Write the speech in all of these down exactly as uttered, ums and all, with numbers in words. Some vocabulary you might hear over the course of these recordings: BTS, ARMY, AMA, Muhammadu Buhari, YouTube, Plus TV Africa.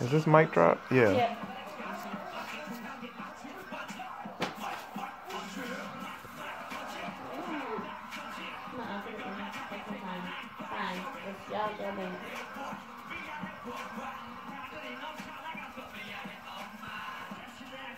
Is this mic drop? Yeah. Yeah.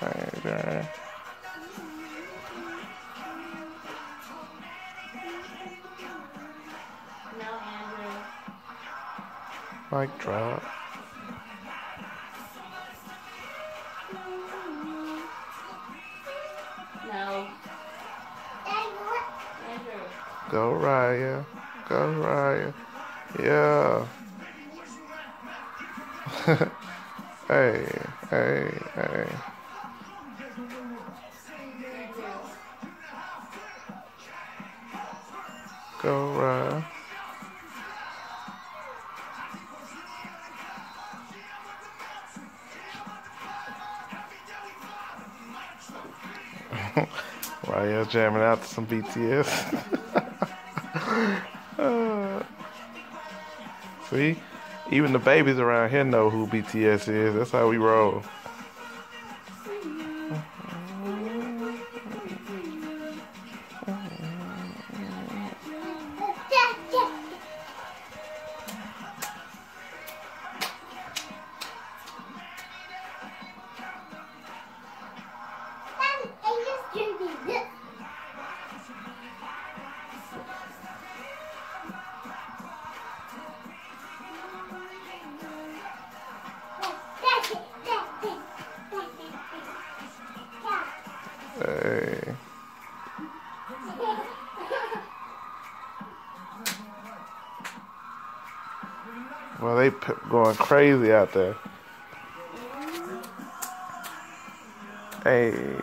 Hey there. No, Andrew. Mic drop. No. Andrew. Go Raya. Go Raya. Yeah. Hey, hey, hey. Go right. Raya's jamming out to some B T S. uh, see? Even the babies around here know who B T S is. That's how we roll. Hey. Well, they p going crazy out there. Hey.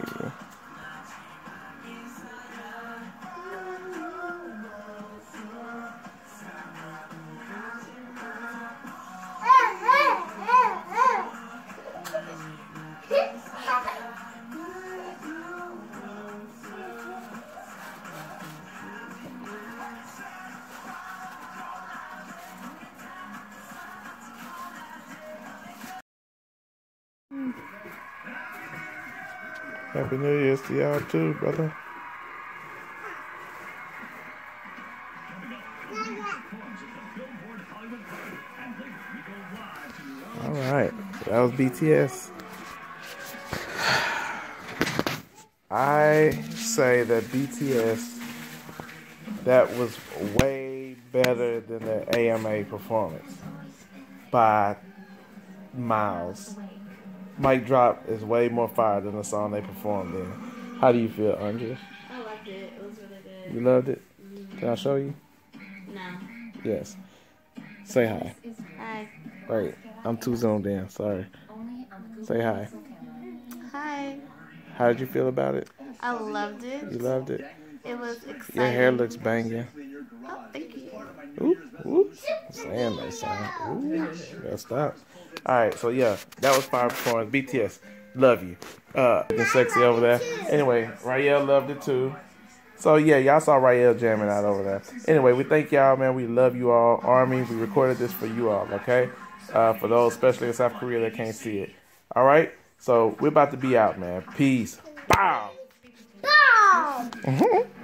Happy New Year's to y'all too, brother. All right, that was B T S. I say that B T S, that was way better than the A M A performance by miles. Mic Drop is way more fire than the song they performed in. How do you feel, Andrea? I liked it. It was really good. You loved it? Mm-hmm. Can I show you? No. Yes. Say hi. Hi. Wait, I'm too zoned in. Sorry. Say hi. Hi. How did you feel about it? I loved it. You loved it? It was exciting. Your hair looks banging. Oh, thank you. Ooh, ooh. Saying that sound. Ooh, gotta stop. Alright, so yeah, that was fire performance. B T S, love you. Uh, been sexy over there. Anyway, Raelle loved it too. So yeah, y'all saw Raelle jamming out over there. Anyway, we thank y'all, man. We love you all. Army, we recorded this for you all, okay? Uh, for those, especially in South Korea, that can't see it. Alright? So, we're about to be out, man. Peace. Bow! Bow! Mm-hmm.